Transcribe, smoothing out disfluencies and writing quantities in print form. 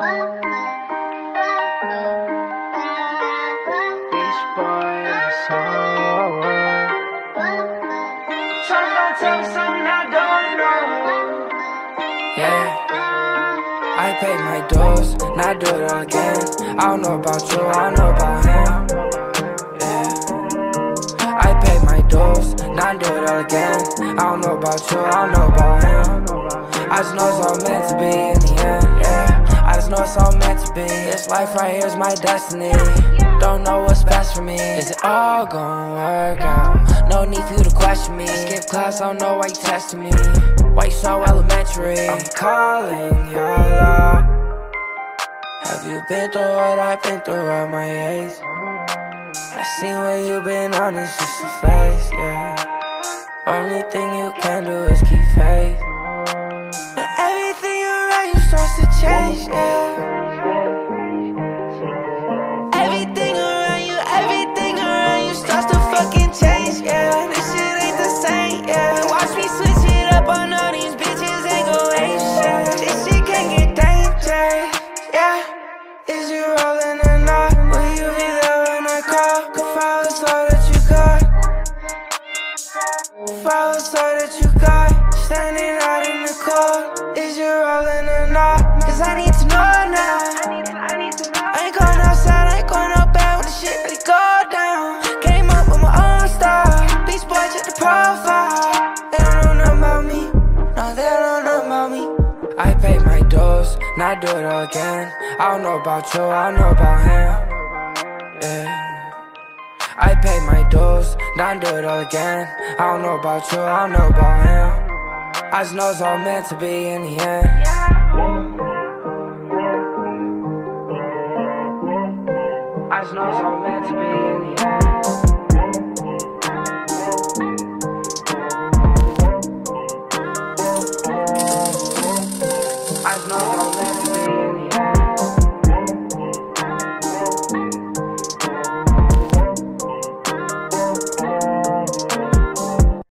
I pay my dues, and I do it again. I don't know about you, I don't know about him. Yeah. I pay my dues, and I do it again. I don't know about you, I don't know about him. I just know it's all meant to be in the end. Yeah. I just know it's all meant to be. This life right here is my destiny. Don't know what's best for me. Is it all gonna work out? No need for you to question me. Skip class, I don't know why you testing me. Why you so elementary? I'm calling your love. Have you been through what I've been through at my age? I seen where you've been honest, just a face, yeah. Only thing you can do is keep faith. But everything around you starts to change, yeah. Everything around you starts to fucking change, yeah. This shit ain't the same, yeah. Watch me switch. Standing out in the cold, is you rolling or not? Cause I need to know now. I ain't going outside, I ain't going out bad when the shit really go down. Came up with my own style. Beach boy, check the profile. They don't know about me. No, they don't know about me. I pay my dues, and I do it again. I don't know about you, I don't know about him. Yeah. I pay my dues, and I do it again. I don't know about you, I don't know about him. I just know it's all meant to be in the end. I just know it's all meant to be in the end. I just know it's all meant to be in the end.